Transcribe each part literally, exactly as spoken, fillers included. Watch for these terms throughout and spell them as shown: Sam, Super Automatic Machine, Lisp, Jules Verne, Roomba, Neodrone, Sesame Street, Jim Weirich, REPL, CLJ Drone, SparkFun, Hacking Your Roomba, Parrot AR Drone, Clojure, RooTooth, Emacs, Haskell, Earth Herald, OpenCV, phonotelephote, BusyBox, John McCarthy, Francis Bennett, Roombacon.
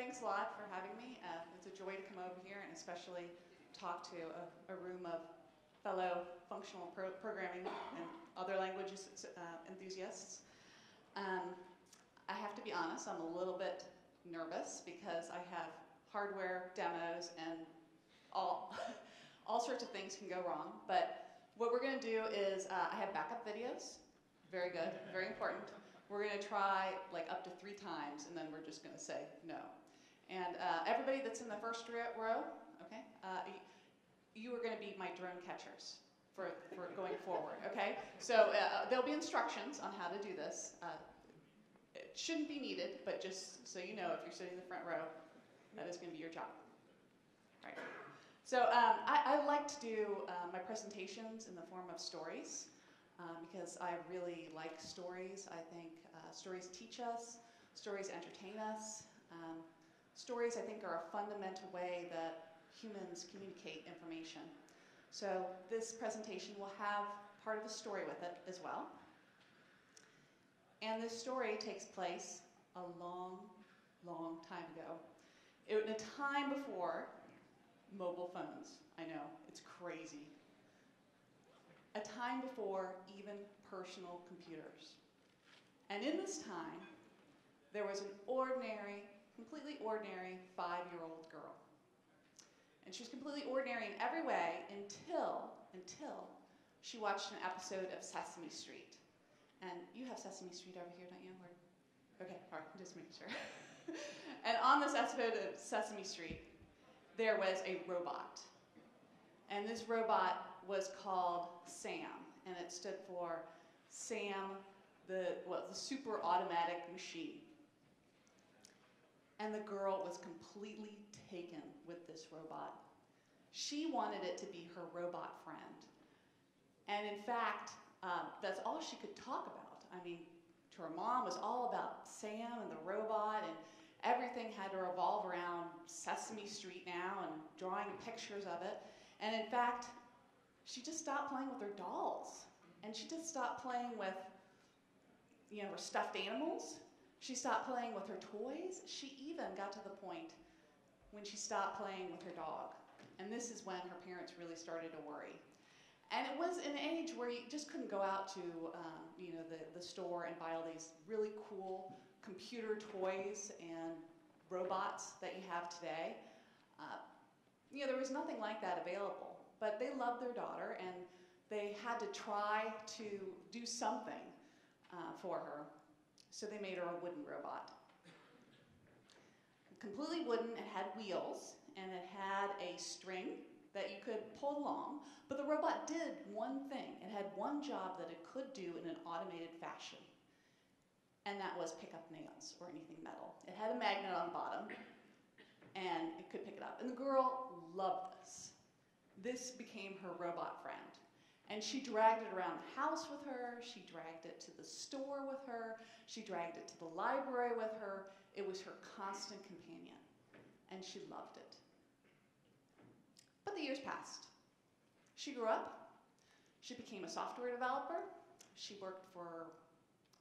thanks a lot for having me. Uh, it's a joy to come over here and especially talk to a, a room of fellow functional pro programming and other languages uh, enthusiasts. Um, I have to be honest, I'm a little bit nervous because I have hardware demos and all, all sorts of things can go wrong. But what we're going to do is uh, I have backup videos. Very good, very important. We're going to try like up to three times and then we're just going to say no. And uh, everybody that's in the first row, okay, uh, you are going to be my drone catchers for, for going forward, okay? So uh, there'll be instructions on how to do this. Uh, it shouldn't be needed, but just so you know, if you're sitting in the front row, that is going to be your job. All right. So um, I, I like to do uh, my presentations in the form of stories uh, because I really like stories. I think uh, stories teach us, stories entertain us. Um, stories, I think, are a fundamental way that humans communicate information. So this presentation will have part of a story with it as well. And this story takes place a long, long time ago. It was in a time before mobile phones. I know, it's crazy. A time before even personal computers. And in this time, there was an ordinary, completely ordinary five-year-old girl. And she was completely ordinary in every way until, until she watched an episode of Sesame Street. And you have Sesame Street over here, don't you? Or, okay, all right, just making sure. And on this episode of Sesame Street, there was a robot. And this robot was called Sam, and it stood for Sam, the, well, the Super Automatic Machine. And the girl was completely taken with this robot. She wanted it to be her robot friend. And in fact, um, that's all she could talk about. I mean, to her mom, it was all about Sam and the robot, and everything had to revolve around Sesame Street now and drawing pictures of it. And in fact, she just stopped playing with her dolls. And she just stopped playing with, you know, her stuffed animals. She stopped playing with her toys. She even got to the point when she stopped playing with her dog. And this is when her parents really started to worry. And it was an age where you just couldn't go out to um, you know, the, the store and buy all these really cool computer toys and robots that you have today. Uh, you know, there was nothing like that available. But they loved their daughter, and they had to try to do something uh, for her. So they made her a wooden robot. Completely wooden, it had wheels, and it had a string that you could pull along, but the robot did one thing. It had one job that it could do in an automated fashion, and that was pick up nails or anything metal. It had a magnet on the bottom, and it could pick it up. And the girl loved this. This became her robot friend. And she dragged it around the house with her, she dragged it to the store with her, she dragged it to the library with her. It was her constant companion, and she loved it. But the years passed. She grew up, she became a software developer, she worked for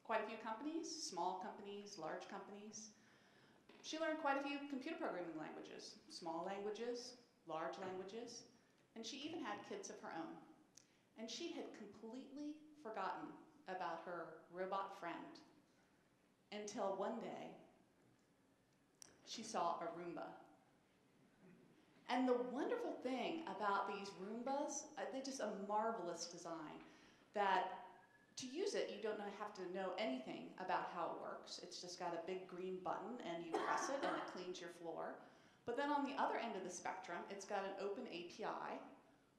quite a few companies, small companies, large companies. She learned quite a few computer programming languages, small languages, large languages, and she even had kids of her own. And she had completely forgotten about her robot friend until one day she saw a Roomba. And the wonderful thing about these Roombas, they're just a marvelous design, that to use it, you don't have to know anything about how it works. It's just got a big green button, and you press it, and it cleans your floor. But then on the other end of the spectrum, it's got an open A P I,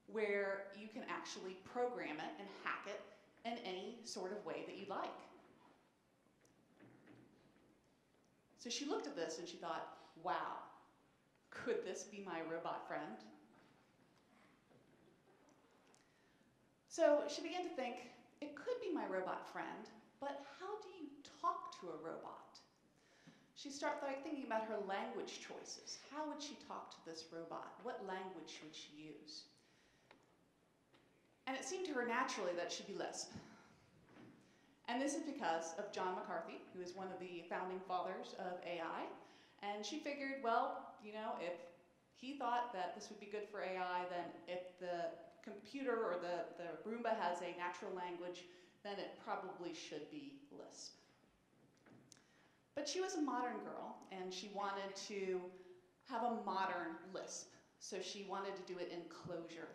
where you can actually program it and hack it in any sort of way that you like. So she looked at this and she thought, wow, could this be my robot friend? So she began to think, it could be my robot friend, but how do you talk to a robot? She started thinking about her language choices. How would she talk to this robot? What language would she use? And it seemed to her naturally that it should be Lisp. And this is because of John McCarthy, who is one of the founding fathers of A I. And she figured, well, you know, if he thought that this would be good for A I, then if the computer or the, the Roomba has a natural language, then it probably should be Lisp. But she was a modern girl, and she wanted to have a modern Lisp. So she wanted to do it in Clojure.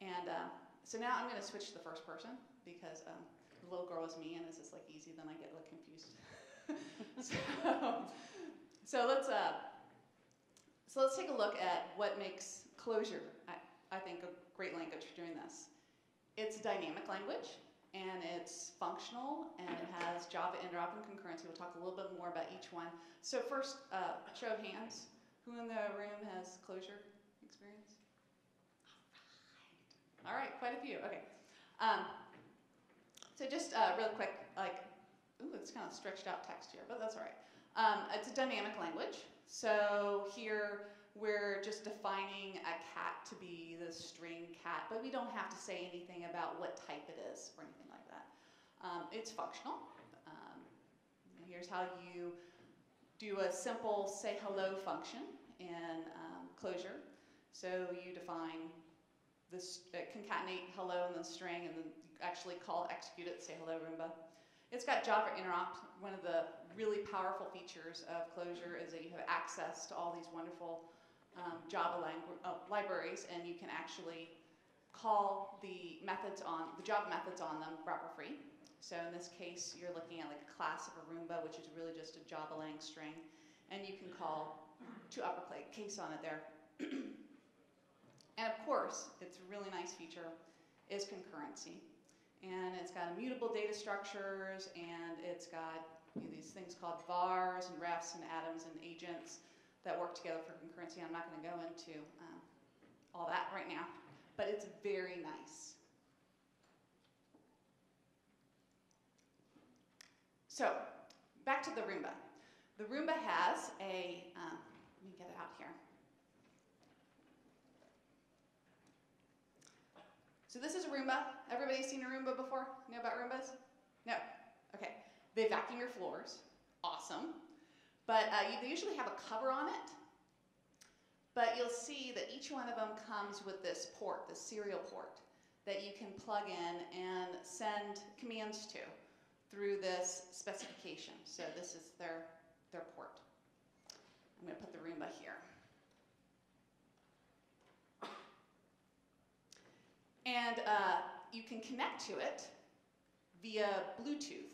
And uh, so now I'm going to switch to the first person, because um, the little girl is me, and this is like easy, then I get like confused. so, so, let's, uh, so let's take a look at what makes Clojure, I, I think, a great language for doing this. It's a dynamic language, and it's functional, and it has Java interop and concurrency. We'll talk a little bit more about each one. So first, uh, show of hands. Who in the room has Clojure experience? All right, All right quite a few, okay. Um, so just uh, real quick, like, ooh, it's kind of stretched out text here, but that's all right. Um, it's a dynamic language. So here we're just defining a cat to be the string cat, but we don't have to say anything about what type it is or anything like that. Um, it's functional. Um, here's how you do a simple say hello function in um, Clojure. So you define this, uh, concatenate hello and then string, and then you actually call execute it, say hello Roomba. It's got Java interop. One of the really powerful features of Clojure is that you have access to all these wonderful um, Java uh, libraries, and you can actually call the methods on the Java methods on them wrapper free. So in this case, you're looking at like a class of a Roomba, which is really just a Java lang string, and you can call to uppercase on it there. And of course, it's a really nice feature is concurrency. And it's got immutable data structures, and it's got you know, these things called vars and refs and atoms and agents that work together for concurrency. I'm not going to go into um, all that right now, but it's very nice. So back to the Roomba. The Roomba has a, um, let me get it out here. So this is a Roomba. Everybody seen a Roomba before? Know about Roombas? No? Okay. They vacuum your floors. Awesome. But uh, they usually have a cover on it. But you'll see that each one of them comes with this port, this serial port, that you can plug in and send commands to through this specification. So this is their, their port. I'm going to put the Roomba here. And uh, you can connect to it via Bluetooth.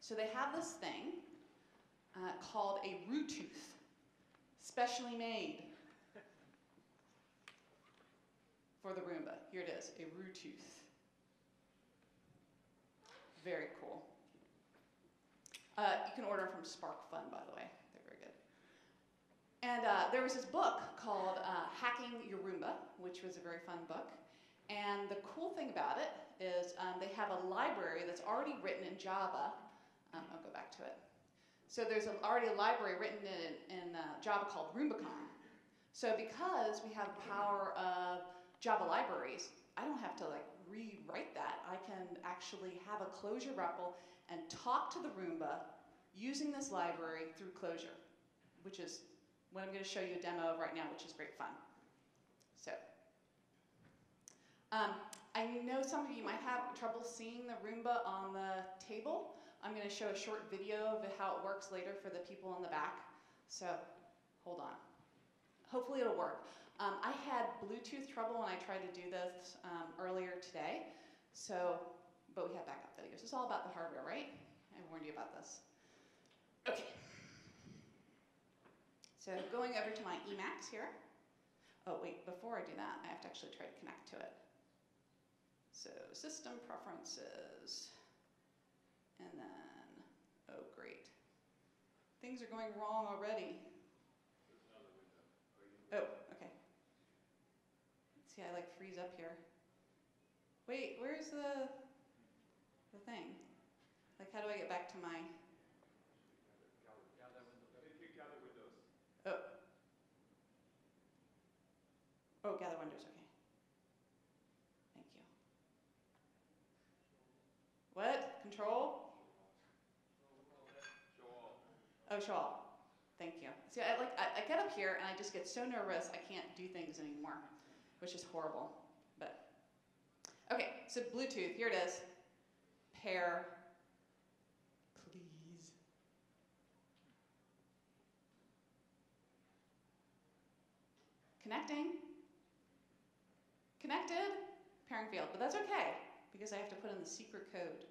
So they have this thing uh, called a RooTooth, specially made for the Roomba. Here it is, a RooTooth. Very cool. Uh, you can order from SparkFun, by the way. They're very good. And uh, there was this book called uh, Hacking Your Roomba, which was a very fun book. And the cool thing about it is um, they have a library that's already written in Java. Um, I'll go back to it. So there's a, already a library written in, in uh, Java called Roombacon. So because we have the power of Java libraries, I don't have to like rewrite that. I can actually have a Clojure R E P L and talk to the Roomba using this library through Clojure, which is what I'm going to show you a demo of right now, which is great fun. So. Um, I know some of you might have trouble seeing the Roomba on the table. I'm going to show a short video of how it works later for the people in the back. So hold on. Hopefully it'll work. Um, I had Bluetooth trouble when I tried to do this um, earlier today. So, but we have backup videos. It's all about the hardware, right? I warned you about this. Okay. So going over to my Emacs here. Oh wait, before I do that, I have to actually try to connect to it. So system preferences, and then, oh great. Things are going wrong already. Oh, okay. Let's see, I like freeze up here. Wait, where's the, the thing? Like how do I get back to my? Oh. Oh, gather windows, okay. Thank you. What? Control? Oh, show all. Thank you. See, I, like, I, I get up here and I just get so nervous I can't do things anymore, which is horrible. But okay, so Bluetooth, here it is. Pair, please. Connecting. Connected, pairing field, but that's okay because I have to put in the secret code.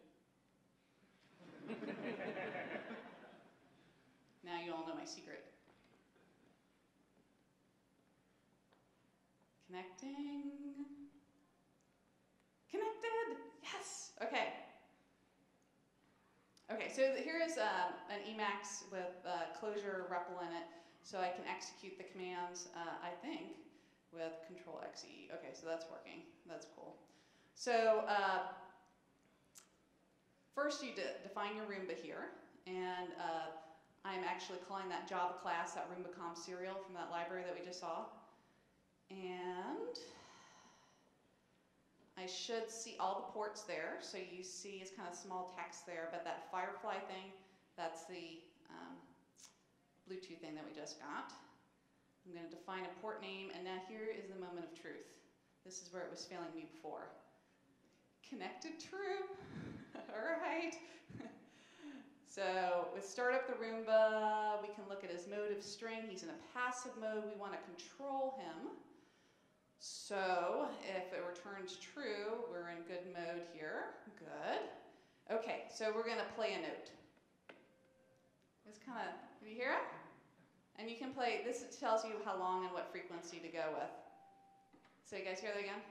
Now you all know my secret. Connecting. Connected, yes, okay. Okay, so here is uh, an Emacs with uh, Clojure R E P L in it, so I can execute the commands, uh, I think, with Control X E. Okay, so that's working, that's cool. So uh, first you de define your Roomba here, and uh, I'm actually calling that Java class, that Roombacon serial from that library that we just saw. And I should see all the ports there, so you see it's kind of small text there, but that Firefly thing, that's the um, Bluetooth thing that we just got. I'm going to define a port name, and now here is the moment of truth. This is where it was failing me before. Connected true. All right. So with start up the Roomba, we can look at his mode of string. He's in a passive mode. We want to control him. So if it returns true, we're in good mode here. Good. Okay, so we're going to play a note. It's kind of, do you hear it? And you can play, this tells you how long and what frequency to go with. So you guys hear that again?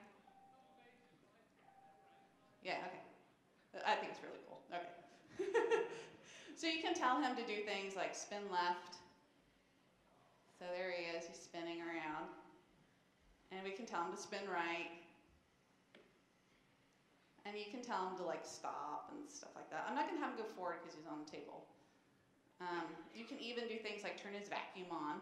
Yeah, okay. I think it's really cool. Okay. So you can tell him to do things like spin left. So there he is, he's spinning around. And we can tell him to spin right. And you can tell him to like stop and stuff like that. I'm not gonna have him go forward because he's on the table. Um, you can even do things like turn his vacuum on.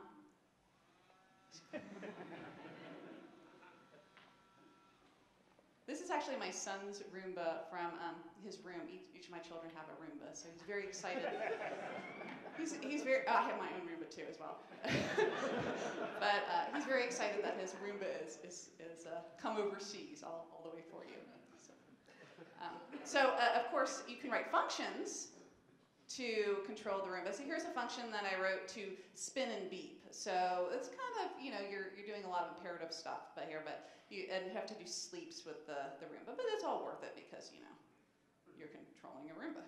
This is actually my son's Roomba from um, his room. Each, each of my children have a Roomba, so he's very excited. he's, he's very, oh, I have my own Roomba too as well. But uh, he's very excited that his Roomba is, is, is uh, come overseas all, all the way for you. So, um, so uh, of course, you can write functions to control the Roomba. So here's a function that I wrote to spin and beep. So it's kind of, you know, you're, you're doing a lot of imperative stuff but here, but you, and you have to do sleeps with the, the Roomba, but it's all worth it because, you know, you're controlling a Roomba.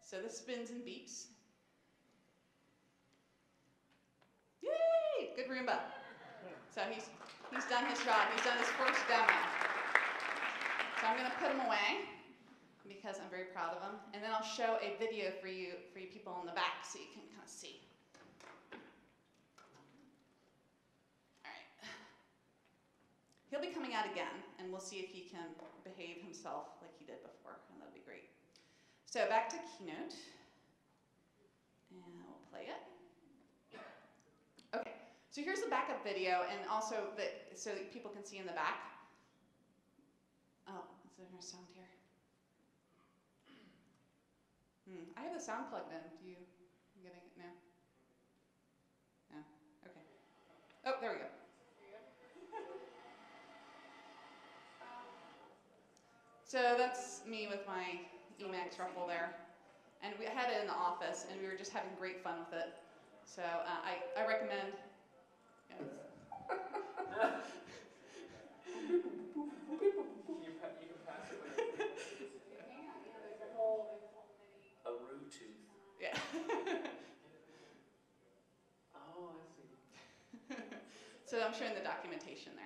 So this spins and beeps. Yay, good Roomba. So he's, he's done his job, he's done his first demo. So I'm gonna put him away, because I'm very proud of them. And then I'll show a video for you, for you people in the back so you can kind of see. All right. He'll be coming out again, and we'll see if he can behave himself like he did before, and that'll be great. So back to Keynote, and we'll play it. Okay, so here's the backup video, and also the, so that people can see in the back. Oh, is there no sound here? Hmm. I have the sound plugged in. Do you, you getting it now? No? Okay. Oh, there we go. So that's me with my Emacs R E P L there. And we had it in the office, and we were just having great fun with it. So uh, I, I recommend... Yeah. You can pass it. A RooTooth. Yeah. Oh, I see. So I'm showing the documentation there.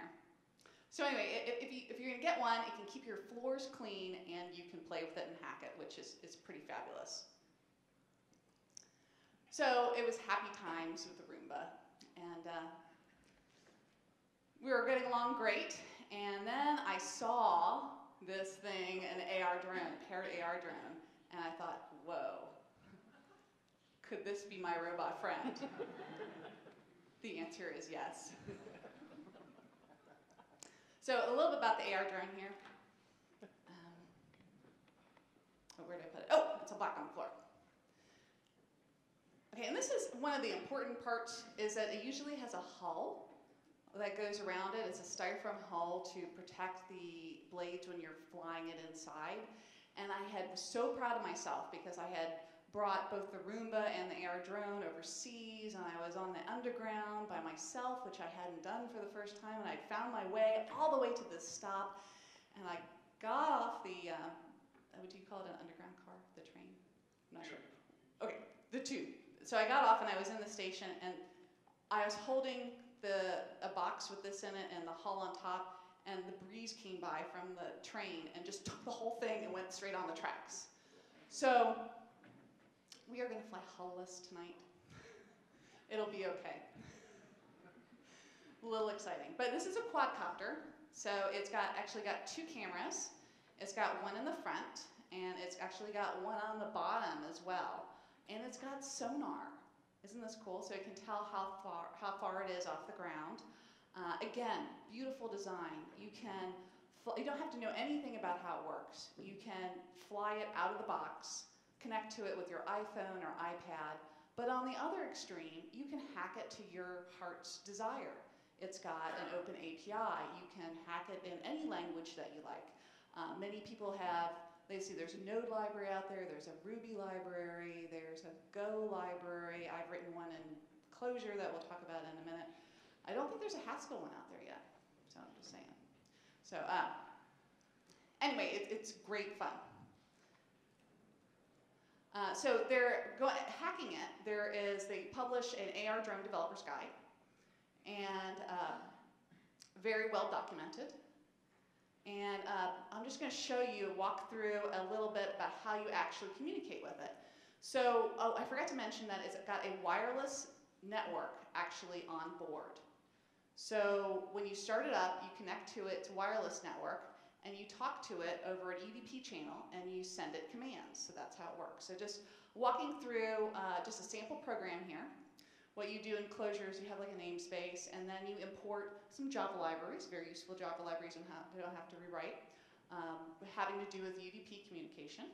So anyway, if, if, you, if you're going to get one, it can keep your floors clean and you can play with it and hack it, which is, is pretty fabulous. So it was happy times with the Roomba. And uh, we were getting along great. And then I saw this thing, an A R drone, Parrot A R drone. And I thought, whoa, could this be my robot friend? The answer is yes. So a little bit about the A R drone here. Um, where did I put it? Oh, it's a block on the floor. Okay, and this is one of the important parts, is that it usually has a hull that goes around it. It's a styrofoam hull to protect the blades when you're flying it inside. And I had was so proud of myself because I had brought both the Roomba and the A R drone overseas, and I was on the underground by myself, which I hadn't done for the first time, and I'd found my way all the way to this stop, and I got off the, uh, what do you call it, an underground car, the train? I'm not sure. Okay, the tube. So I got off and I was in the station, and I was holding the, a box with this in it and the hull on top, and the breeze came by from the train and just took the whole thing and went straight on the tracks. So we are going to fly hullless tonight. It'll be okay. A little exciting. But this is a quadcopter. So it's got actually got two cameras. It's got one in the front, and it's actually got one on the bottom as well. And it's got sonar. Isn't this cool? So it can tell how far, how far it is off the ground. Uh, again, beautiful design. You can, you don't have to know anything about how it works. You can fly it out of the box, connect to it with your iPhone or iPad. But on the other extreme, you can hack it to your heart's desire. It's got an open A P I. You can hack it in any language that you like. Uh, many people have, they see there's a Node library out there, there's a Ruby library, there's a Go library. I've written one in Clojure that we'll talk about in a minute. I don't think there's a Haskell one out there yet, so I'm just saying. So uh, anyway, it, it's great fun. Uh, so they're go hacking it. There is, they publish an A R drone developer's guide, and uh, very well documented. And uh, I'm just going to show you, walk through a little bit about how you actually communicate with it. So, oh, I forgot to mention that it's got a wireless network actually on board. So when you start it up, you connect to its wireless network, and you talk to it over an E V P channel, and you send it commands. So that's how it works. So just walking through uh, just a sample program here. What you do in Clojure is you have like a namespace, and then you import some Java libraries, very useful Java libraries you don't have to rewrite, um, having to do with U D P communication.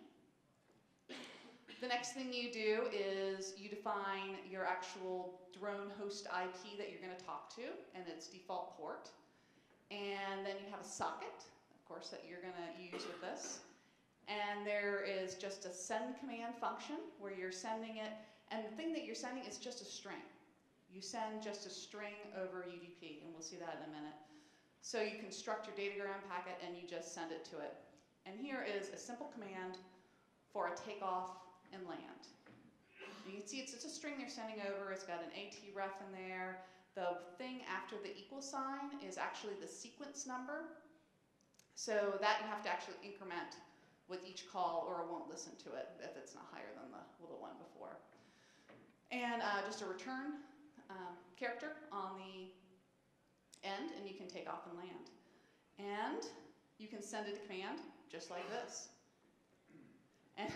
The next thing you do is you define your actual drone host I P that you're going to talk to, and its default port. And then you have a socket, of course, that you're going to use with this. And there is just a send command function where you're sending it, and the thing that you're sending is just a string. You send just a string over U D P, and we'll see that in a minute. So you construct your datagram packet, and you just send it to it. And here is a simple command for a takeoff and land. And you can see it's just a string they're sending over. It's got an A T ref in there. The thing after the equal sign is actually the sequence number. So that you have to actually increment with each call, or it won't listen to it if it's not higher than the little one before. And uh, just a return um, character on the end, and you can take off and land. And you can send it a command just like this. And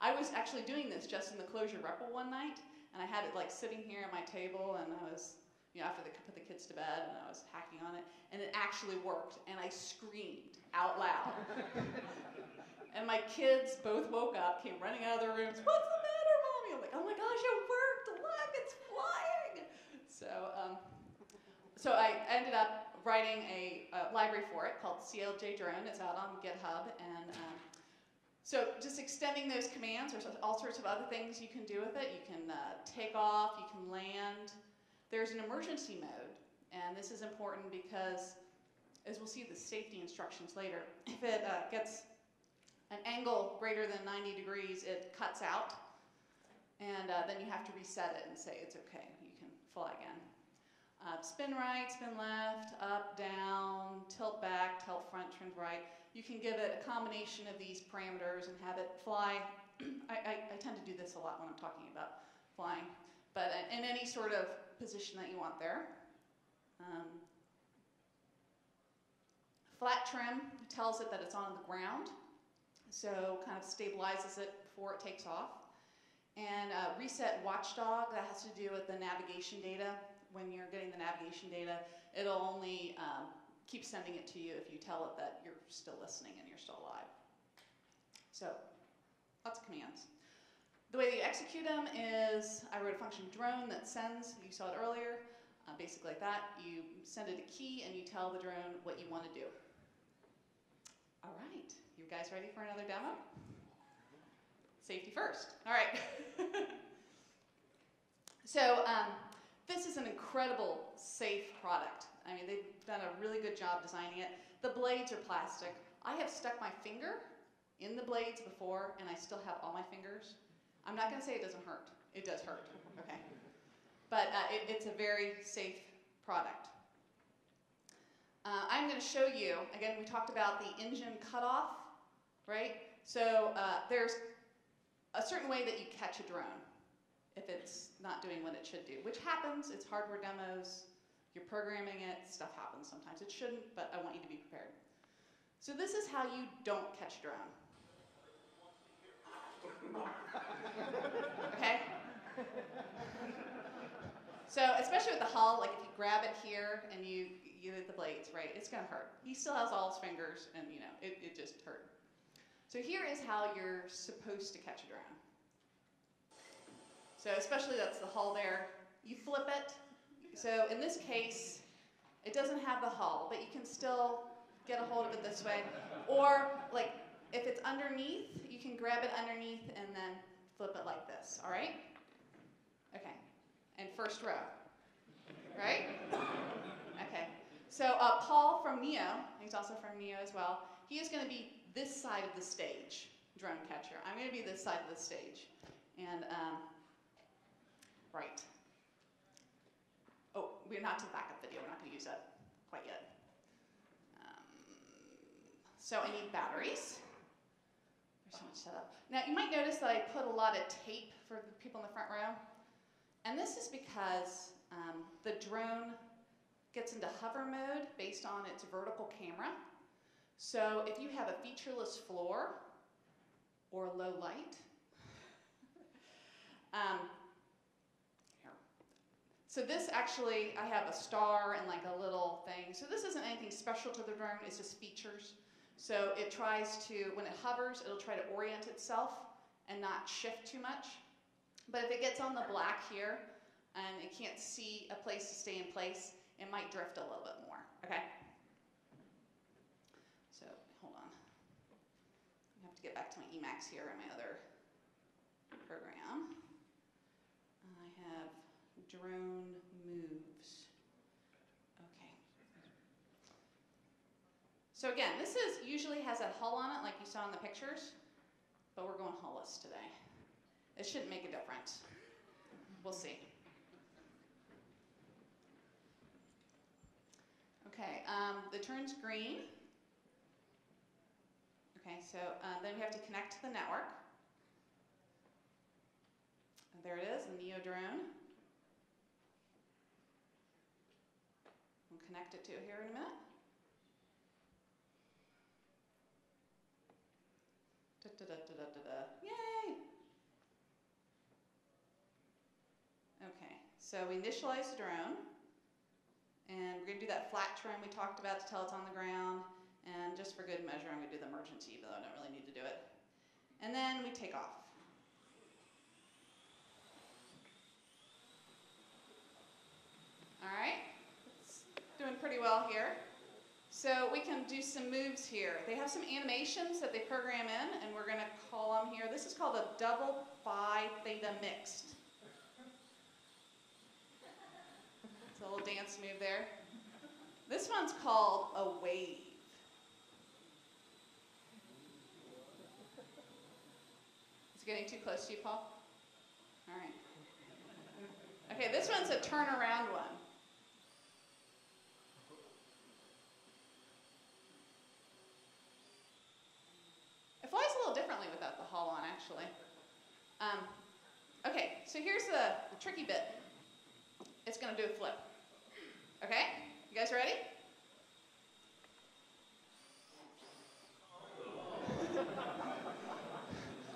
I was actually doing this just in the Clojure R E P L one night, and I had it like sitting here at my table, and I was, you know, after they put the kids to bed, and I was hacking on it, and it actually worked, and I screamed out loud. And my kids both woke up, came running out of their rooms, "What's the matter, Mommy?" I'm like, "Oh my gosh, it worked, look, it's flying!" So, um, so I ended up writing a, a library for it called C L J Drone. It's out on GitHub, and um, so just extending those commands, there's all sorts of other things you can do with it. You can uh, take off, you can land. There's an emergency mode, and this is important because, as we'll see the safety instructions later, if it uh, gets an angle greater than ninety degrees, it cuts out, and uh, then you have to reset it and say it's okay, you can fly again. Uh, spin right, spin left, up, down, tilt back, tilt front, trim right. You can give it a combination of these parameters and have it fly. I, I, I tend to do this a lot when I'm talking about flying, but in any sort of position that you want there. Um, flat trim tells it that it's on the ground, so kind of stabilizes it before it takes off. And uh, reset watchdog, that has to do with the navigation data. When you're getting the navigation data, it'll only um, keep sending it to you if you tell it that you're still listening and you're still alive. So lots of commands. The way that you execute them is, I wrote a function drone that sends, you saw it earlier, uh, basically like that. You send it a key and you tell the drone what you want to do. All right, you guys ready for another demo? Safety first, all right. So um, this is an incredible safe product. I mean, they've done a really good job designing it. The blades are plastic. I have stuck my finger in the blades before, and I still have all my fingers. I'm not going to say it doesn't hurt. It does hurt, okay? But uh, it, it's a very safe product. Uh, I'm going to show you, again, we talked about the engine cutoff, right? So uh, there's a certain way that you catch a drone if it's not doing what it should do, which happens. It's hardware demos. You're programming it. Stuff happens sometimes. It shouldn't, but I want you to be prepared. So this is how you don't catch a drone. Okay? So especially with the hull, like if you grab it here and you, you hit the blades, right, it's going to hurt. He still has all his fingers, and you know, it, it just hurt. So here is how you're supposed to catch a drone. So especially that's the hull there. You flip it. So in this case, it doesn't have the hull, but you can still get a hold of it this way. Or like if it's underneath, you can grab it underneath and then flip it like this, all right? Okay, and first row, right? Okay, so uh, Paul from Neo, he's also from Neo as well, he is gonna be this side of the stage, drone catcher. I'm gonna be this side of the stage. And, um, right. Oh, we're not to the backup video, we're not gonna use that quite yet. So I need batteries. There's so much setup. Now you might notice that I put a lot of tape for the people in the front row. And this is because um, the drone gets into hover mode based on its vertical camera. So if you have a featureless floor or low light, um, here. So this actually, I have a star and like a little thing. So this isn't anything special to the drone, it's just features. So it tries to, when it hovers, it'll try to orient itself and not shift too much. But if it gets on the black here and it can't see a place to stay in place, it might drift a little bit more, okay? So hold on. I have to get back to my Emacs here and my other program. I have drone moves. Okay. So again, this is usually has that hull on it like you saw in the pictures, but we're going hullless today. It shouldn't make a difference. We'll see. Okay, um, it turns green. Okay, so uh, then we have to connect to the network. And there it is, the Neodrone. We'll connect it to it here in a minute. Da, da, da, da, da, da. Yay! Okay, so we initialize the drone, and we're going to do that flat trim we talked about to tell it's on the ground, and just for good measure, I'm going to do the emergency, even though I don't really need to do it. And then we take off. All right, it's doing pretty well here. So we can do some moves here. They have some animations that they program in, and we're going to call them here. This is called a double phi theta mixed. It's a little dance move there. This one's called a wave. Is it getting too close to you, Paul? All right. Okay, this one's a turnaround one. It flies a little differently without the hull on, actually. Um, okay, so here's the, the tricky bit. It's going to do a flip. Okay, you guys ready?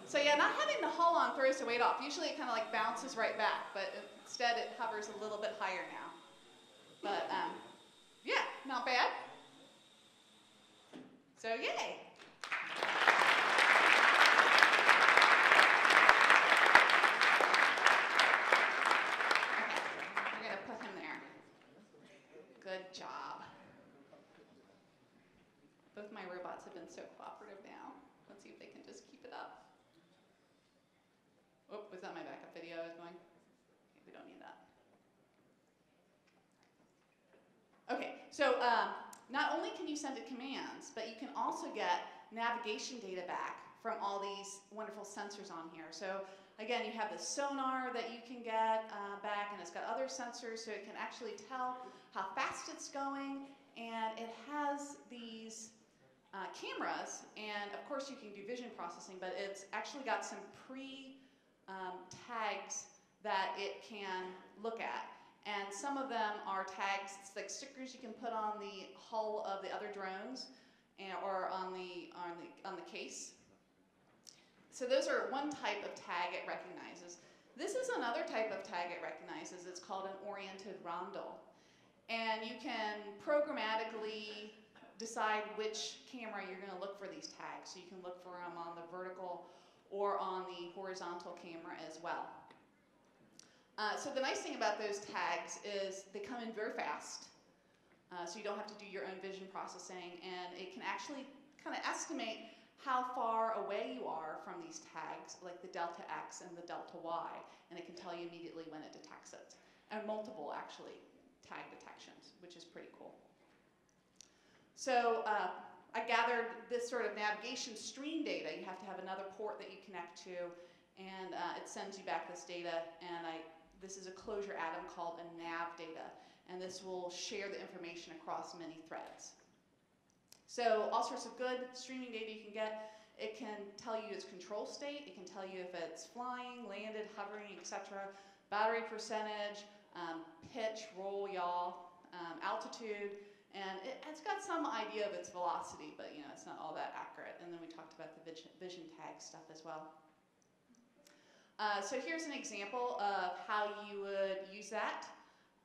So yeah, not having the hull on throws the weight off. Usually it kind of like bounces right back, but instead it hovers a little bit higher now. But um, yeah, not bad. So yay. have been so cooperative now. Let's see if they can just keep it up. Oh, was that my backup video I was going? Okay, we don't need that. Okay, so um, not only can you send it commands, but you can also get navigation data back from all these wonderful sensors on here. So again, you have the sonar that you can get uh, back, and it's got other sensors, so it can actually tell how fast it's going, and it has these uh, cameras, and of course you can do vision processing, but it's actually got some pre um, tags that it can look at. And some of them are tags, it's like stickers you can put on the hull of the other drones, and, or on the, on the, on the case. So those are one type of tag it recognizes. This is another type of tag it recognizes. It's called an oriented rondel. And you can programmatically decide which camera you're going to look for these tags. So you can look for them on the vertical or on the horizontal camera as well. Uh, so the nice thing about those tags is they come in very fast. Uh, so you don't have to do your own vision processing, and it can actually kind of estimate how far away you are from these tags, like the delta X and the delta Y, and it can tell you immediately when it detects it. And multiple, actually, tag detections, which is pretty cool. So uh, I gathered this sort of navigation stream data. You have to have another port that you connect to, and uh, it sends you back this data, and I, this is a Clojure atom called a nav data, and this will share the information across many threads. So all sorts of good streaming data you can get. It can tell you its control state. It can tell you if it's flying, landed, hovering, et cetera. Battery percentage, um, pitch, roll, yaw, um, altitude, and it, it's got some idea of its velocity, but you know it's not all that accurate. And then we talked about the vision, vision tag stuff as well. Uh, so here's an example of how you would use that.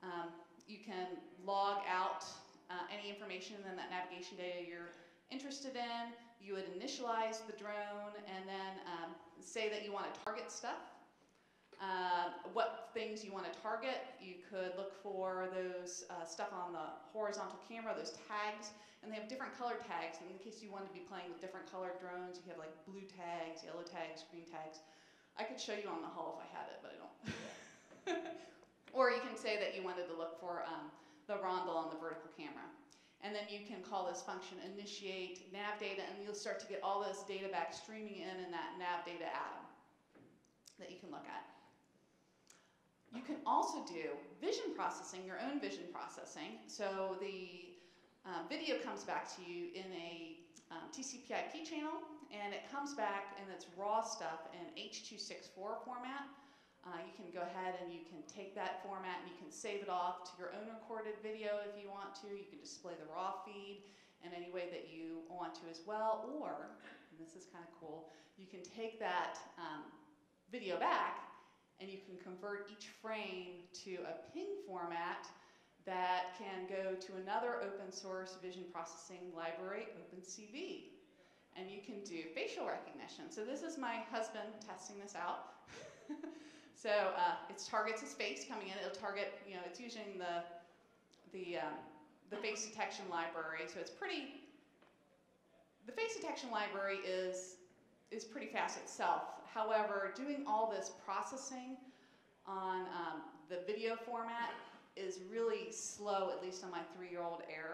Um, you can log out Uh, any information in that navigation data you're interested in. You would initialize the drone and then um, say that you want to target stuff. Uh, what things you want to target. You could look for those uh, stuff on the horizontal camera, those tags, and they have different color tags. And in case you wanted to be playing with different colored drones, you have like blue tags, yellow tags, green tags. I could show you on the hull if I had it, but I don't. Or you can say that you wanted to look for um, the rondel on the vertical camera. And then you can call this function initiate nav data, and you'll start to get all this data back streaming in in that nav data atom that you can look at. You can also do vision processing, your own vision processing. So the uh, video comes back to you in a um, T C P I P channel, and it comes back and it's raw stuff in H two sixty-four format. Uh, you can go ahead and you can take that format and you can save it off to your own recorded video if you want to. You can display the raw feed in any way that you want to as well. Or, and this is kind of cool, you can take that um, video back and you can convert each frame to a ping format that can go to another open source vision processing library, OpenCV. And you can do facial recognition. So this is my husband testing this out. So uh, it targets his face coming in. It'll target, you know, it's using the the um, the face detection library. So it's pretty. The face detection library is is pretty fast itself. However, doing all this processing on um, the video format is really slow, at least on my three-year-old Air.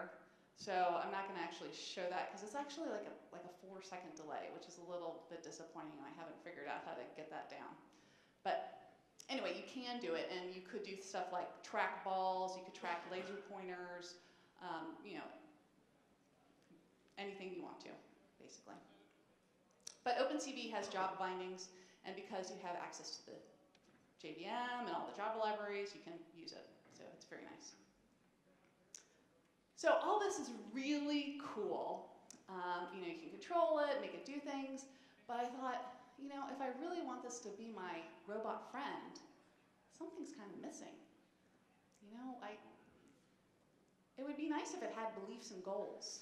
So I'm not going to actually show that because it's actually like a like a four-second delay, which is a little bit disappointing. I haven't figured out how to get that down, but. Anyway, you can do it, and you could do stuff like track balls, you could track laser pointers, um, you know, anything you want to, basically. But OpenCV has job bindings, and because you have access to the J V M and all the Java libraries, you can use it, so it's very nice. So all this is really cool. Um, you know, you can control it, make it do things, but I thought, you know, if I really want this to be my robot friend, something's kind of missing. You know, I, it would be nice if it had beliefs and goals.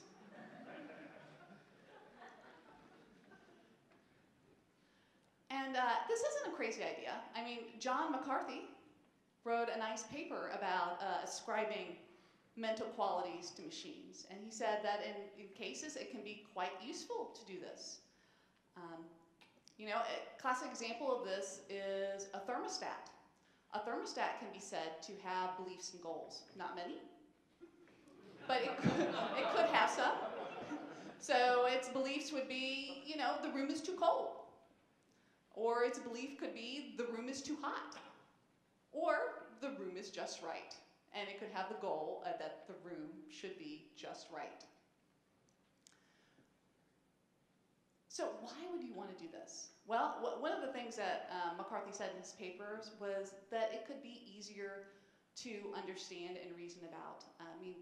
And uh, this isn't a crazy idea. I mean, John McCarthy wrote a nice paper about uh, ascribing mental qualities to machines. And he said that in, in cases it can be quite useful to do this. Um, you know, a classic example of this is a thermostat. A thermostat can be said to have beliefs and goals. Not many, but it could, it could have some. So its beliefs would be, you know, the room is too cold. Or its belief could be the room is too hot. Or the room is just right. And it could have the goal uh, that the room should be just right. So why would you want to do this? Well, wh one of the things that uh, McCarthy said in his papers was that it could be easier to understand and reason about. Uh, I mean,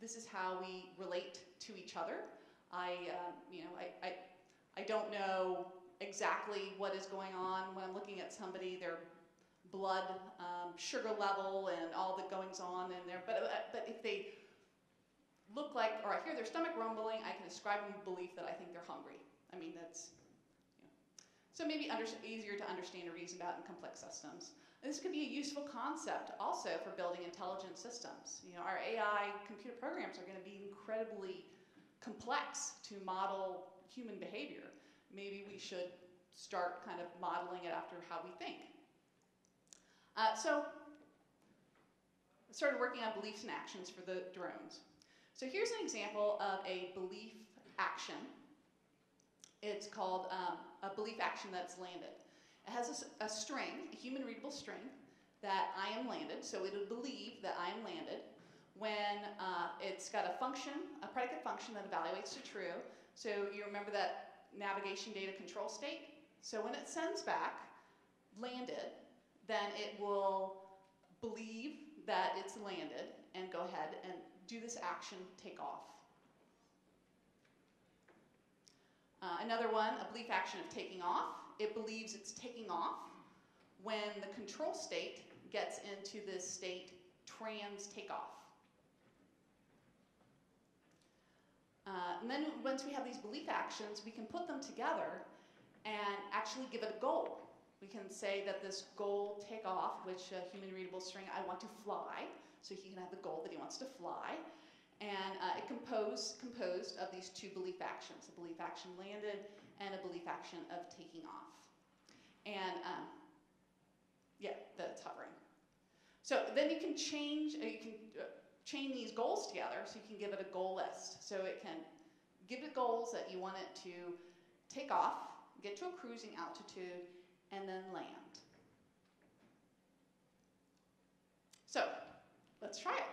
this is how we relate to each other. I, um, you know, I, I, I don't know exactly what is going on when I'm looking at somebody. Their blood um, sugar level and all that goings on in there. But, uh, but if they look like, or I hear their stomach rumbling, I can ascribe them the belief that I think they're hungry. I mean, that's, you know. So maybe under, easier to understand and reason about in complex systems. And this could be a useful concept also for building intelligent systems. You know, our A I computer programs are going to be incredibly complex to model human behavior. Maybe we should start kind of modeling it after how we think. Uh, so I started working on beliefs and actions for the drones. So here's an example of a belief action. It's called um, a belief action that's landed. It has a, a string, a human readable string, that I am landed, so it'll believe that I am landed. When uh, it's got a function, a predicate function that evaluates to true. So you remember that navigation data control state? So when it sends back, landed, then it will believe that it's landed and go ahead and do this action, take off. Uh, another one, a belief action of taking off. It believes it's taking off when the control state gets into this state trans takeoff. Uh, and then once we have these belief actions, we can put them together and actually give it a goal. We can say that this goal takeoff, which a human readable string, I want to fly. So he can have the goal that he wants to fly. And uh, it compose, composed of these two belief actions, a belief action landed and a belief action of taking off. And um, yeah, that's hovering. So then you can change, uh, you can, uh, chain these goals together so you can give it a goal list. So it can give it goals that you want it to take off, get to a cruising altitude, and then land. So let's try it.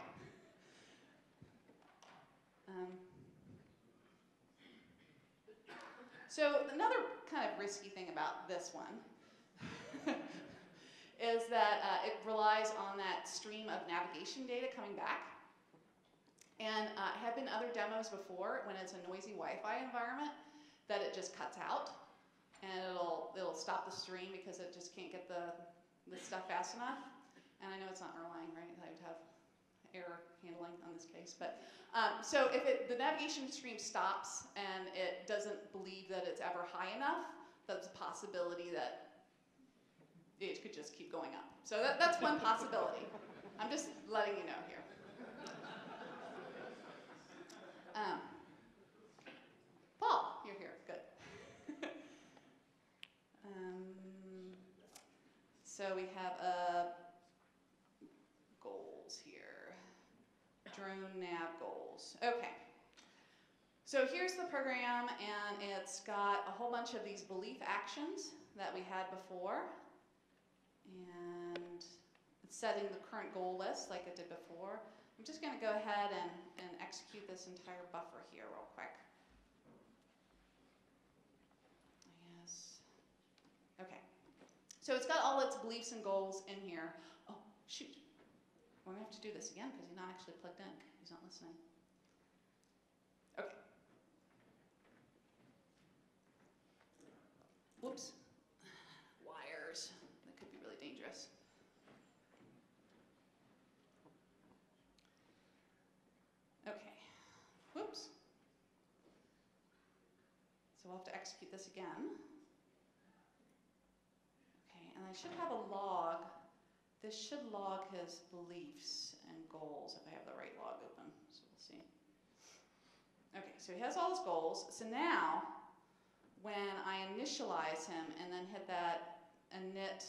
Um, so another kind of risky thing about this one is that uh, it relies on that stream of navigation data coming back. And uh, have been other demos before when it's a noisy Wi-Fi environment that it just cuts out and it'll it'll stop the stream because it just can't get the the stuff fast enough. And I know it's not Erlang, right? I would have error handling on this case, but um, so if it, the navigation stream stops and it doesn't believe that it's ever high enough, that's a possibility that it could just keep going up. So that, that's one possibility. I'm just letting you know here. Um, Paul, you're here, good. um, so we have uh, goals here, drone nav goals. Okay, so here's the program and it's got a whole bunch of these belief actions that we had before and it's setting the current goal list like it did before. I'm just going to go ahead and, and execute this entire buffer here real quick. Yes. Okay. So it's got all its beliefs and goals in here. Oh, shoot. We're going to have to do this again because he's not actually plugged in. He's not listening. Okay. Whoops. Wires. That could be really dangerous. Oops. So we'll have to execute this again. Okay, and I should have a log This should log his beliefs and goals if I have the right log open, so we'll see. Okay, so he has all his goals. So now, when I initialize him and then hit that init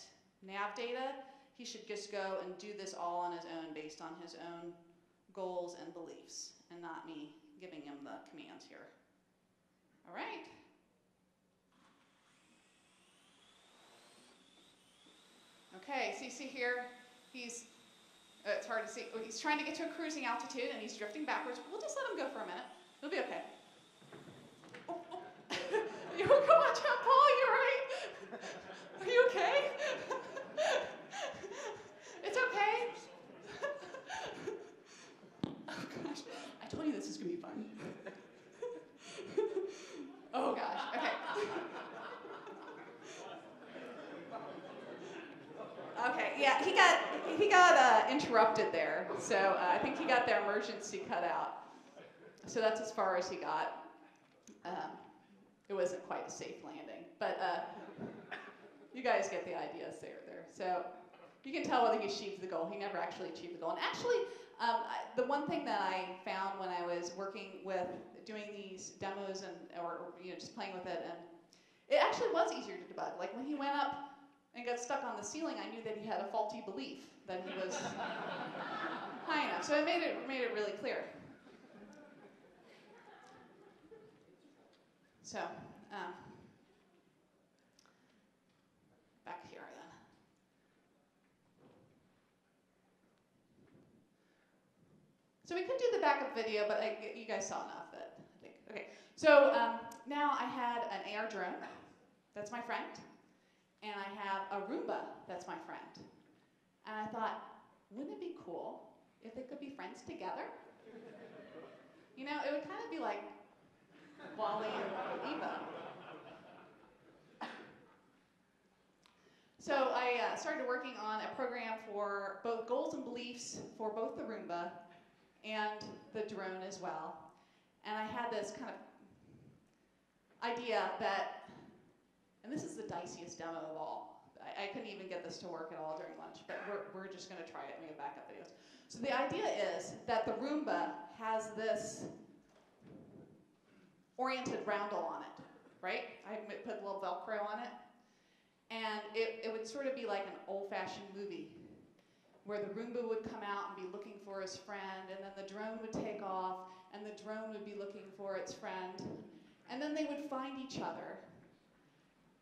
nav data, he should just go and do this all on his own based on his own goals and beliefs and not me giving him the commands here. All right. Okay, so you see here, he's, uh, it's hard to see, oh, he's trying to get to a cruising altitude and he's drifting backwards. We'll just let him go for a minute. He'll be okay. Oh, oh. You go watch out, Paul, you're right. Are you okay? It's okay. Oh gosh, I told you this is gonna be fun. Oh gosh, okay. Okay, yeah, he got, he got uh, interrupted there, so uh, I think he got their emergency cut out. So that's as far as he got. Um, it wasn't quite a safe landing, but uh, you guys get the ideas there. there. So you can tell whether he achieved the goal. He never actually achieved the goal. And actually, um, I, the one thing that I found when I was working with doing these demos and or you know just playing with it, and it actually was easier to debug. Like when he went up and got stuck on the ceiling, I knew that he had a faulty belief that he was high enough. So it made it, made it really clear. So, um, back here then. So we could do the backup video, but I, you guys saw enough that I think. Okay, so um, now I had an A R drone. That's my friend. And I have a Roomba that's my friend. And I thought, wouldn't it be cool if they could be friends together? You know, it would kind of be like Wall-E and Eva. So I uh, started working on a program for both goals and beliefs for both the Roomba and the drone as well. And I had this kind of idea that, and this is the diciest demo of all. I, I couldn't even get this to work at all during lunch, but we're, we're just going to try it. We have backup videos. So the idea is that the Roomba has this oriented roundel on it, right? I put a little Velcro on it. And it, it would sort of be like an old-fashioned movie where the Roomba would come out and be looking for his friend, and then the drone would take off, and the drone would be looking for its friend. And then they would find each other.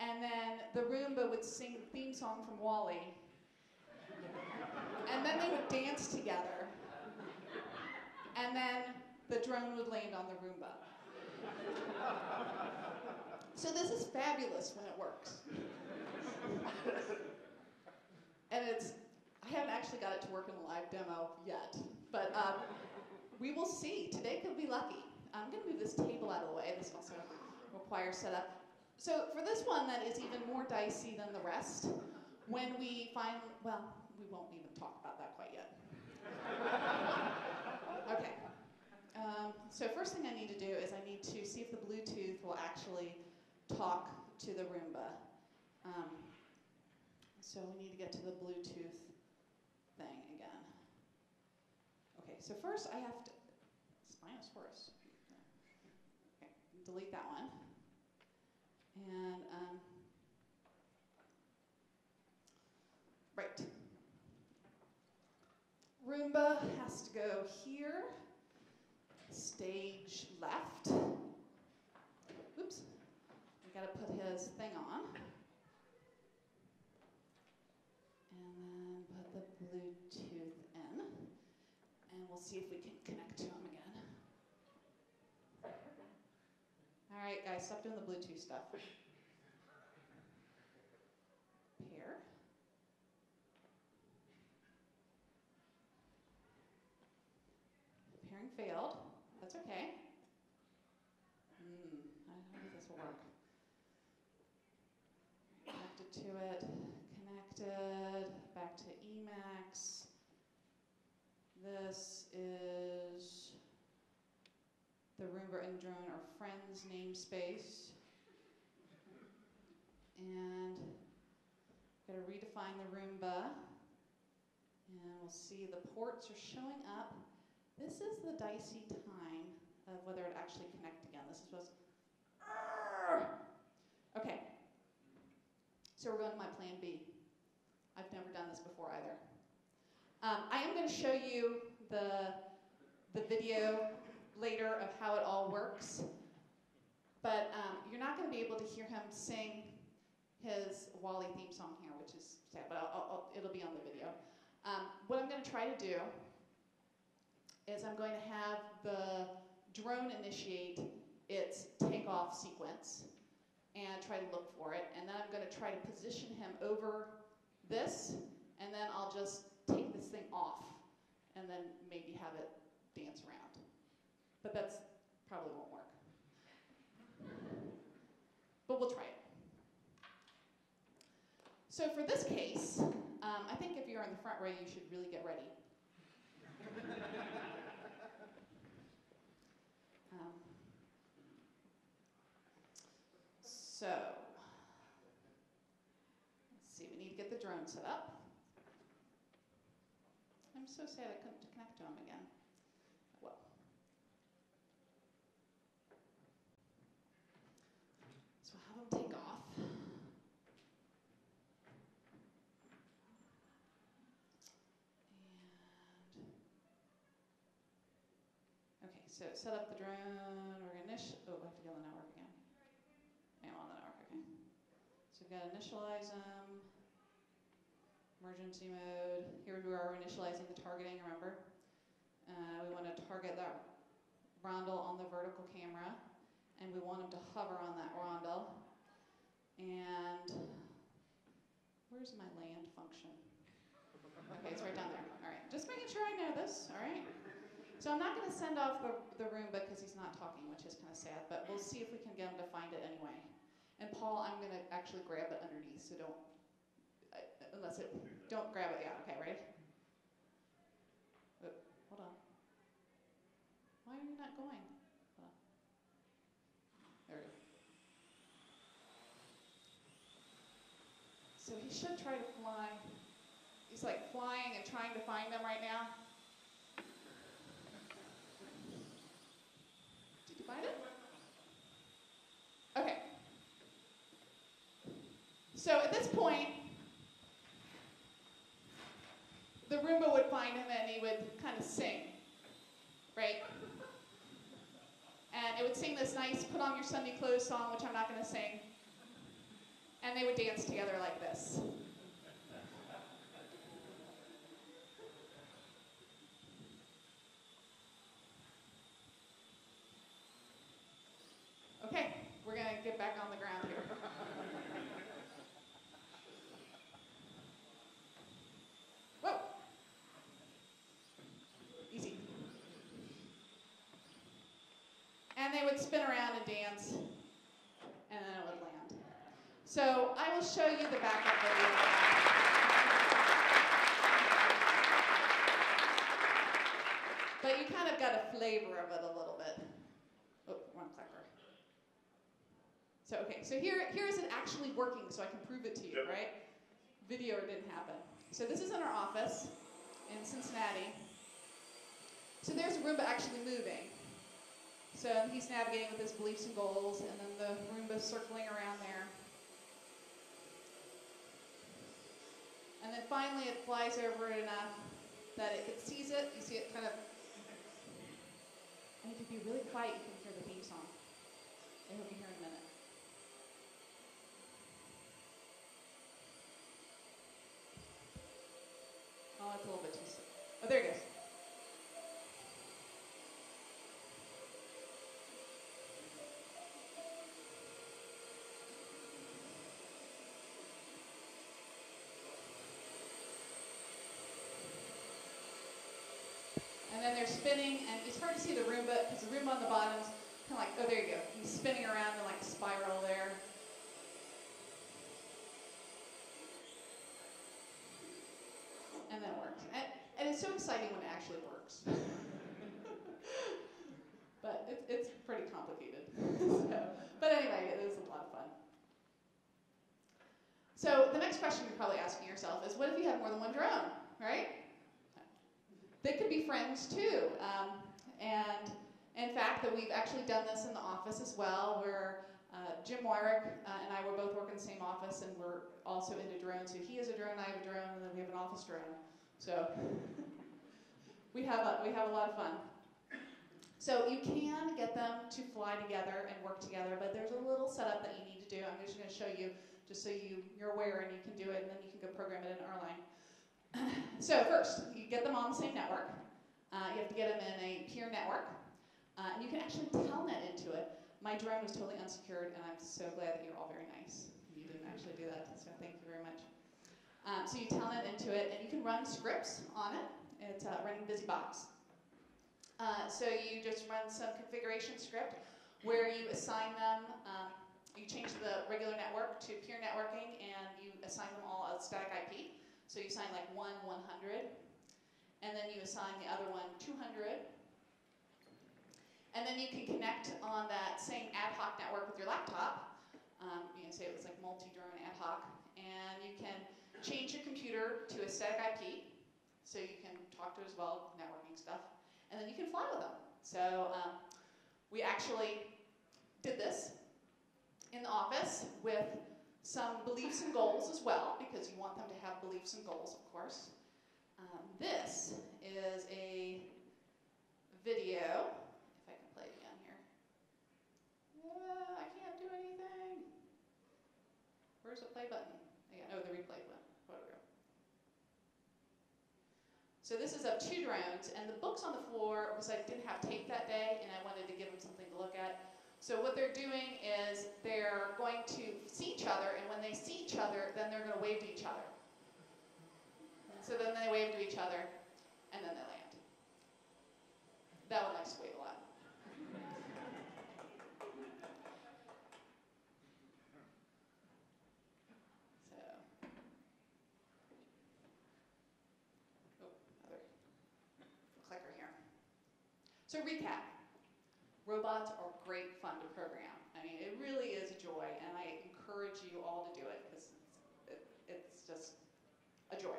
And then the Roomba would sing the theme song from Wall-E. And then they would dance together. And then the drone would land on the Roomba. So this is fabulous when it works. And it's, I haven't actually got it to work in a live demo yet, but um, we will see. Today could be lucky. I'm gonna move this table out of the way. This also requires setup. So for this one that is even more dicey than the rest, when we find, well, we won't even talk about that quite yet. Okay. Um, so first thing I need to do is I need to see if the Bluetooth will actually talk to the Roomba. Um, so we need to get to the Bluetooth thing again. Okay, so first I have to, Spinosaurus. Okay, delete that one. And, um, right. Roomba has to go here, stage left. Oops, we gotta put his thing on. And then put the Bluetooth in. And we'll see if we can connect to him again. All right, guys, stop doing the Bluetooth stuff. Pair. Pairing failed. That's okay. Hmm, I don't think this will work. Connected to it. Connected. Back to Emacs. This is the Roomba and drone are friends namespace. And I'm gonna redefine the Roomba we'll see the ports are showing up. This is the dicey time of whether it actually connected again. This is what's okay. So we're going to my plan B. I've never done this before either. Um, I am going to show you the, the video later of how it all works, but um, you're not going to be able to hear him sing his Wall-E theme song here, which is sad, but I'll, I'll, it'll be on the video. Um, what I'm going to try to do is I'm going to have the drone initiate its takeoff sequence and try to look for it, and then I'm going to try to position him over this, and then I'll just take this thing off and then maybe have it dance around. But that's probably won't work. But we'll try it. So for this case, um, I think if you're in the front row, you should really get ready. um, so let's see, we need to get the drone set up. I'm so sad I couldn't connect to him again. Well, so we'll have him take off. And okay, so set up the drone. We're gonna initial. Oh, I have to get on the network again. I am on the network. Okay. So we've got to initialize them. Emergency mode. Here we are initializing the targeting, remember? Uh, we want to target that rondel on the vertical camera, and we want him to hover on that rondel. And where's my land function? Okay, it's right down there. All right, just making sure I know this, all right? So I'm not going to send off the, the Roomba because he's not talking, which is kind of sad, but we'll see if we can get him to find it anyway. And Paul, I'm going to actually grab it underneath, so don't. Unless it, don't grab it, yeah, okay, ready? Oh, hold on. Why are you not going? Hold on. There we go. So he should try to fly. He's like flying and trying to find them right now. Did you find it? Okay. So at this point, the Roomba would find him and he would kind of sing, right? And it would sing this nice put on your Sunday clothes song, which I'm not going to sing. And they would dance together like this. Okay, we're going to get back on the ground here. And they would spin around and dance, and then it would land. So I will show you the backup video. But you kind of got a flavor of it a little bit. Oh, wrong clicker. So okay, so here, here is it actually working, so I can prove it to you, yep. Right? Video didn't happen. So this is in our office in Cincinnati. So there's the Roomba actually moving. So he's navigating with his beliefs and goals, and then the Roomba's circling around there. And then finally it flies over it enough that it, it sees it. You see it kind of, and if you be really quiet, you can hear the theme song. I hope you hear in a minute. Oh, it's a little bit too slow. Oh, there it goes. And they're spinning, and it's hard to see the Roomba because the Roomba on the bottom is kind of like, oh, there you go. He's spinning around in like a spiral there. And that works. And, and it's so exciting when it actually works. But it, it's pretty complicated. So, but anyway, it was a lot of fun. So the next question you're probably asking yourself is, what if you have more than one drone, right? that can be friends too. Um, and in fact, that we've actually done this in the office as well, where uh, Jim Weirich uh, and I were both working in the same office, and we're also into drones. So he has a drone, I have a drone, and then we have an office drone. So we have a, we have a lot of fun. So you can get them to fly together and work together, but there's a little setup that you need to do. I'm just going to show you, just so you, you're aware and you can do it, and then you can go program it in R line. So first, you get them on the same network. Uh, you have to get them in a peer network. Uh, and you can actually telnet into it. My drone was totally unsecured, and I'm so glad that you're all very nice. You didn't actually do that, so thank you very much. Um, so you telnet into it, and you can run scripts on it. It's uh, running BusyBox. Uh, so you just run some configuration script where you assign them, um, you change the regular network to peer networking, and you assign them all a static I P. So you assign like one, one hundred, and then you assign the other one, two hundred. And then you can connect on that same ad hoc network with your laptop. Um, you know, say it was like multi-drone ad hoc, and you can change your computer to a static I P, so you can talk to it as well, networking stuff. And then you can fly with them. So um, we actually did this in the office with some beliefs and goals as well, because you want them to have beliefs and goals, of course. Um, this is a video. If I can play it down here. Uh, I can't do anything. Where's the play button? Again, oh, the replay button. So this is of two drones, and the books on the floor was I didn't have tape that day, and I wanted to give them something to look at. So what they're doing is they're going to see each other, and when they see each other, then they're going to wave to each other. And so then they wave to each other, and then they land. That one likes to wave a lot. So recap, robots are great fun to program. I mean, it really is a joy, and I encourage you all to do it, because it, it's just a joy.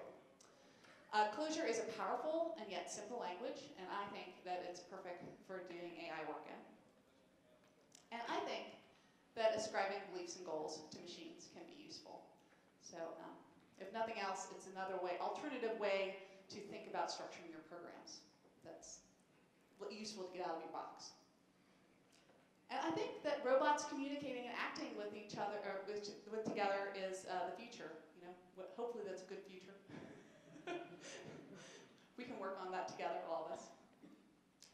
Uh, Clojure is a powerful and yet simple language, and I think that it's perfect for doing A I work in. And I think that ascribing beliefs and goals to machines can be useful. So um, if nothing else, it's another way, alternative way to think about structuring your programs. That's useful to get out of your box. And I think that robots communicating and acting with each other, or with, with together, is uh, the future. You know, what, hopefully that's a good future. We can work on that together, all of us.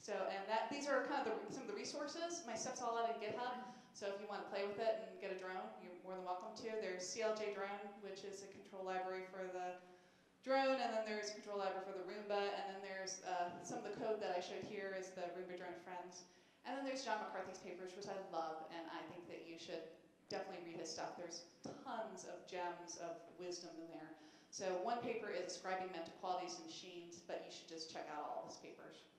So, and that these are kind of the, some of the resources. My stuff's all out on GitHub, so if you want to play with it and get a drone, you're more than welcome to. There's C L J Drone, which is a control library for the drone, and then there's control library for the Roomba, and then there's uh, some of the code that I showed here is the Roomba drone friends. And then there's John McCarthy's papers, which I love, and I think that you should definitely read his stuff. There's tons of gems of wisdom in there. So one paper is describing mental qualities in machines, but you should just check out all of his papers.